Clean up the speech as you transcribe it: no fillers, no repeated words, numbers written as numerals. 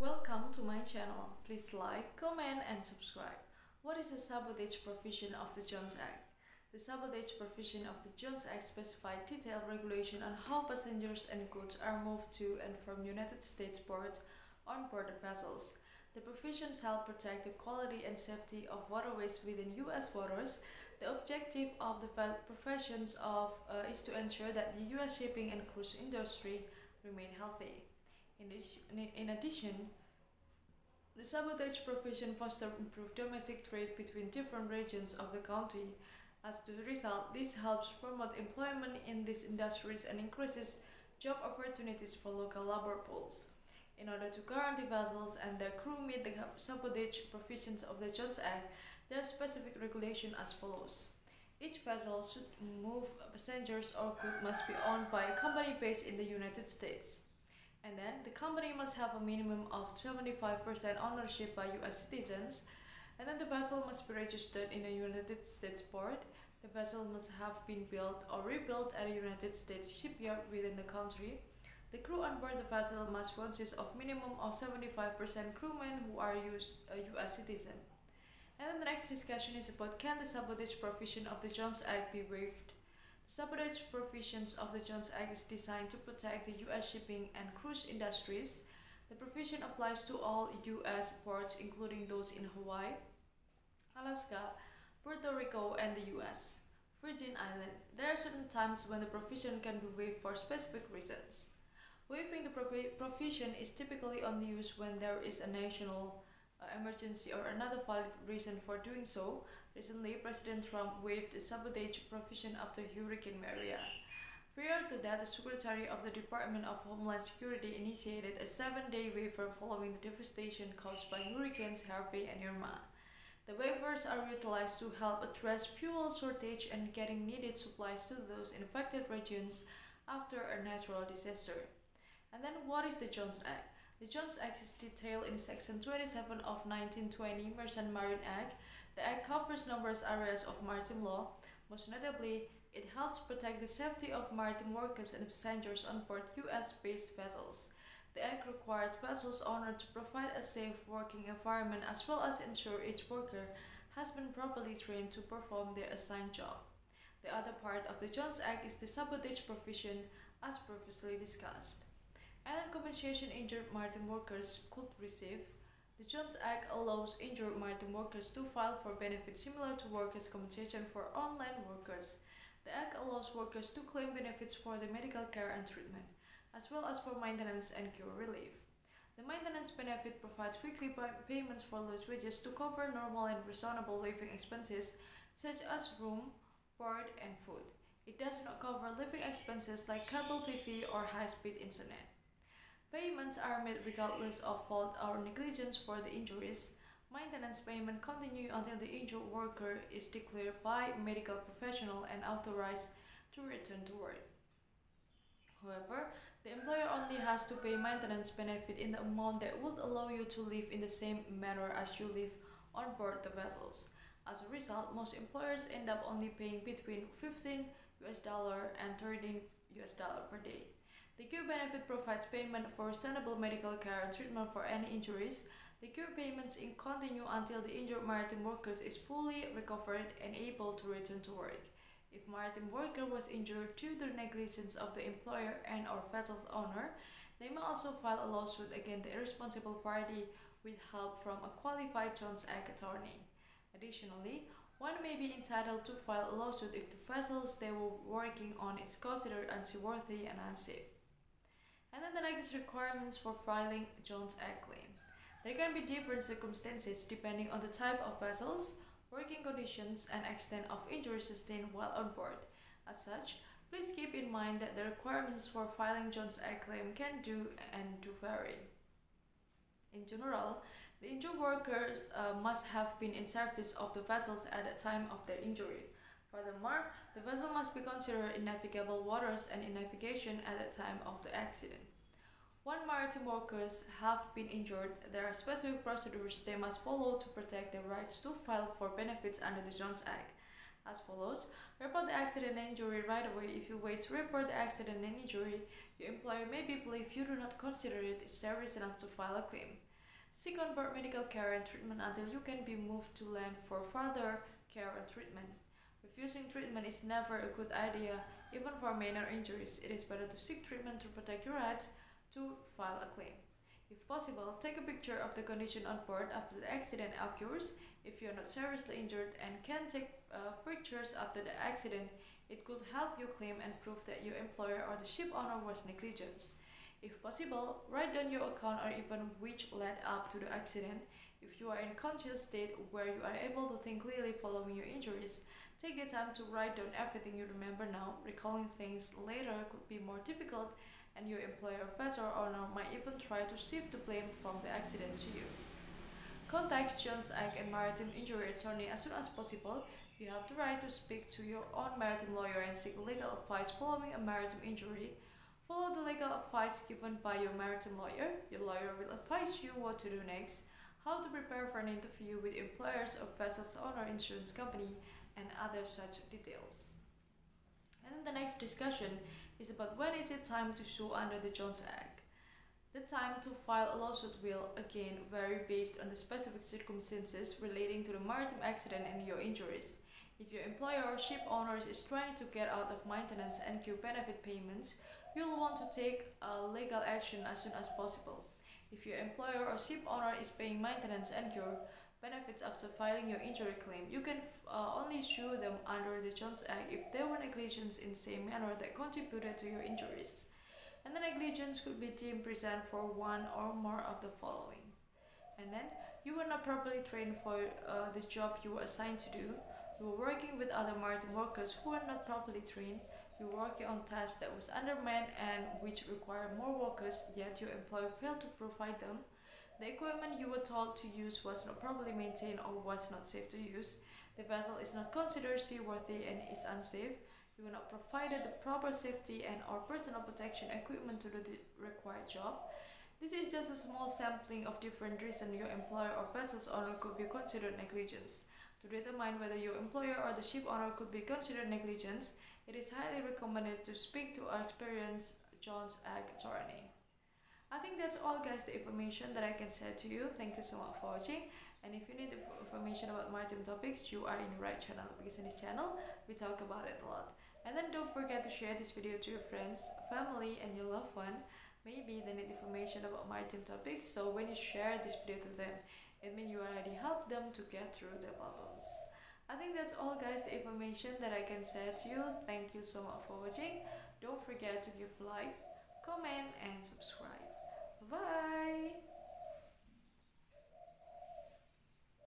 Welcome to my channel. Please like, comment, and subscribe. What is the sabotage provision of the Jones Act? The sabotage provision of the Jones Act specifies detailed regulation on how passengers and goods are moved to and from United States ports on border vessels. The provisions help protect the quality and safety of waterways within U.S. waters. The objective of the provisions is to ensure that the U.S. shipping and cruise industry remain healthy. In addition, the sabotage provision fosters improved domestic trade between different regions of the country. As a result, this helps promote employment in these industries and increases job opportunities for local labor pools. In order to guarantee vessels and their crew meet the sabotage provisions of the Jones Act, there are specific regulations as follows. Each vessel should move passengers or goods must be owned by a company based in the United States. And then, the company must have a minimum of 75% ownership by U.S. citizens. And then the vessel must be registered in a United States port. The vessel must have been built or rebuilt at a United States shipyard within the country. The crew on board the vessel must consist of minimum of 75% crewmen who are U.S. citizens. And then the next discussion is about can the sabotage provision of the Jones Act be waived? Sabotage provisions of the Jones Act is designed to protect the U.S. shipping and cruise industries. The provision applies to all U.S. ports, including those in Hawaii, Alaska, Puerto Rico, and the U.S. Virgin Islands. There are certain times when the provision can be waived for specific reasons. Waiving the provision is typically only used when there is a national emergency or another valid reason for doing so. Recently, President Trump waived the sabotage provision after Hurricane Maria. Prior to that, the Secretary of the Department of Homeland Security initiated a 7-day waiver following the devastation caused by Hurricanes Harvey and Irma. The waivers are utilized to help address fuel shortage and getting needed supplies to those in affected regions after a natural disaster. And then, what is the Jones Act? The Jones Act is detailed in Section 27 of 1920 Merchant Marine Act. The Act covers numerous areas of maritime law. Most notably, it helps protect the safety of maritime workers and passengers on board U.S.-based vessels. The Act requires vessels owners to provide a safe working environment as well as ensure each worker has been properly trained to perform their assigned job. The other part of the Jones Act is the sabotage provision, as previously discussed. And compensation injured maritime workers could receive. The Jones Act allows injured maritime workers to file for benefits similar to workers' compensation for on-land workers. The Act allows workers to claim benefits for their medical care and treatment, as well as for maintenance and cure relief. The maintenance benefit provides weekly payments for lost wages to cover normal and reasonable living expenses such as room, board, and food. It does not cover living expenses like cable TV or high-speed internet. Payments are made regardless of fault or negligence for the injuries. Maintenance payments continue until the injured worker is declared by a medical professional and authorized to return to work. However, the employer only has to pay maintenance benefit in the amount that would allow you to live in the same manner as you live on board the vessels. As a result, most employers end up only paying between $15 and $13 per day. The cure benefit provides payment for reasonable medical care and treatment for any injuries. The cure payments continue until the injured maritime worker is fully recovered and able to return to work. If maritime worker was injured due to the negligence of the employer and/or vessel's owner, they may also file a lawsuit against the irresponsible party with help from a qualified Jones Act attorney. Additionally, one may be entitled to file a lawsuit if the vessels they were working on is considered unseaworthy and unsafe. And then the next requirements for filing Jones Act claim. There can be different circumstances depending on the type of vessels, working conditions, and extent of injury sustained while on board. As such, please keep in mind that the requirements for filing Jones Act claim can do vary. In general, the injured workers must have been in service of the vessels at the time of their injury. Furthermore, the vessel must be considered in navigable waters and in navigation at the time of the accident. When maritime workers have been injured, there are specific procedures they must follow to protect their rights to file for benefits under the Jones Act. As follows, report the accident and injury right away. If you wait to report the accident and injury, your employer may believe you do not consider it serious enough to file a claim. Seek on board medical care and treatment until you can be moved to land for further care and treatment. Refusing treatment is never a good idea, even for minor injuries. It is better to seek treatment to protect your rights to file a claim. If possible, take a picture of the condition on board after the accident occurs. If you are not seriously injured and can take pictures after the accident, it could help you claim and prove that your employer or the ship owner was negligent. If possible, write down your account or even which led up to the accident. If you are in a conscious state where you are able to think clearly following your injuries, take the time to write down everything you remember now. Recalling things later could be more difficult, and your employer, vessel owner might even try to shift the blame from the accident to you. Contact Jones Act and maritime injury attorney as soon as possible. You have the right to speak to your own maritime lawyer and seek legal advice following a maritime injury. Follow the legal advice given by your maritime lawyer. Your lawyer will advise you what to do next, how to prepare for an interview with employers of vessels owner, insurance company, and other such details. And then the next discussion is about when is it time to sue under the Jones Act. The time to file a lawsuit will again vary based on the specific circumstances relating to the maritime accident and your injuries. If your employer or ship owner is trying to get out of maintenance and due benefit payments, you'll want to take legal action as soon as possible. If your employer or ship owner is paying maintenance and your benefits after filing your injury claim, you can only sue them under the Jones Act if there were negligence in the same manner that contributed to your injuries. And the negligence could be deemed present for one or more of the following. And then, you were not properly trained for the job you were assigned to do. You were working with other maritime workers who were not properly trained. You were working on tasks that was undermanned and which required more workers, yet your employer failed to provide them. The equipment you were told to use was not properly maintained or was not safe to use. The vessel is not considered seaworthy and is unsafe. You were not provided the proper safety and or personal protection equipment to do the required job. This is just a small sampling of different reasons your employer or vessel's owner could be considered negligence. To determine whether your employer or the ship owner could be considered negligence, it is highly recommended to speak to an experienced Jones Act attorney. I think that's all guys, the information that I can share to you. Thank you so much for watching, and if you need information about maritime topics, you are in the right channel, because in this channel we talk about it a lot. And then don't forget to share this video to your friends, family, and your loved one. Maybe they need information about maritime topics, so when you share this video to them, it means you already helped them to get through their problems. I think that's all guys, the information that I can share to you. Thank you so much for watching. Don't forget to give a like, comment, and subscribe. Bye!